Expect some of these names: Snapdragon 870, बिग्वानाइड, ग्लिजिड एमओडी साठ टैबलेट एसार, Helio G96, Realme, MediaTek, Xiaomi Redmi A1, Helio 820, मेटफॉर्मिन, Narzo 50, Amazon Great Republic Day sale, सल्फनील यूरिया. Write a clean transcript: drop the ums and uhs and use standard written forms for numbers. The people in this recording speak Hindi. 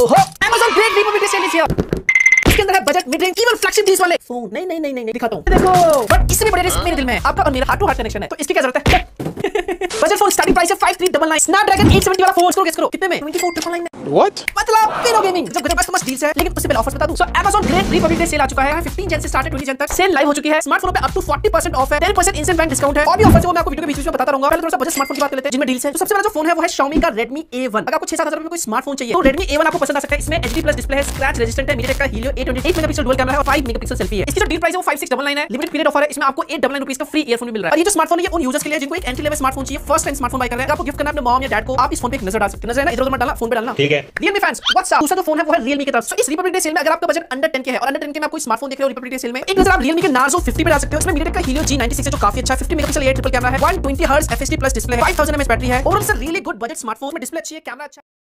ओहो, Amazon Great Republic Day sale is here। इसके अंदर है budget, mid range, even flagship deals वाले फोन। नहीं दिखाता हूं, देखो। बट इससे भी बड़े रिस्क मेरे दिल में है। आपका और मेरा हार्ट टू हार्ट कनेक्शन है, तो इसकी क्या जरूरत है। बजट फोन स्टार्टिंग प्राइस है 5399। Snapdragon 870 वाला फोन स्क्रोल करो, कितने में? 2499 में। व्हाट? मतलब पिनो गेमिंग जब गजब मस्त डील्स है। लेकिन उससे पहले ऑफर्स बता दूं। So Amazon Great Republic Day sale आ चुका है। 15 जन से स्टार्ट है 20 जन तक। सेल लाइव हो चुकी है। स्मार्टफोन पे अप टू 40% ऑफ है। 10% इंस्टेंट बैंक डिस्काउंट है। और भी ऑफर्स है, वो मैं आपको वीडियो के बीच में बताता रहूंगा। पहले थोड़ा सा बजट स्मार्टफोन की बात कर लेते हैं जिनमें डील्स है। तो सबसे पहला जो फोन है वो है Xiaomi का Redmi A1। अगर आपको 6-7 हजार में कोई स्मार्टफोन चाहिए तो Redmi A1 आपको पसंद आ सकता है। इसमें HD+ डिस्प्ले है, स्क्रैच रेजिस्टेंट है, MediaTek का Helio 820 8 मेगापिक्सल डुअल कैमरा है और 5 मेगापिक्सल सेल्फी है। इसकी जो डील प्राइस है वो 5699 है। लिमिटेड पीरियड ऑफर है। इसमें आपको 899 रुपीस का फ्री ईयरफोन मिल रहा है। और ये जो स्मार्टफोन है ये उन यूजर्स के लिए जिनको एक एंट्री लेवल स्मार्टफोन चाहिए, फर्स्ट टाइम स्मार्टफोन बाय कर रहे हैं। आपको गिफ्ट करना अपने मॉम या डैड को। आप इस फोन पे एक नजर डाल सकते हैं। नजर ना इधर उधर मत डालना, फोन पे डालना, ठीक है। Realme fans what's up. दूसरा जो फोन है वो है Realme की तरफ। सो इस रिपब्लिक डे सेल में अगर आपका बजट अंडर 10K है और अंडर 10K में आप कोई स्मार्टफोन देख रहे हो रिपब्लिक डे सेल में, एक नजर आप Realme के Narzo 50 पे डाल सकते हो। इसमें MediaTek का Helio G96 है जो काफी अच्छा 50 मेगापिक्सल एयर ट्रिपल कैमरा है। 120 हर्ट्ज FSD+ डिस्प्ले है। 5000 mAh बैटरी है। Overall it's a really good budget smartphone में। डिस्प्ले अच्छी है, कैमरा अच्छा है।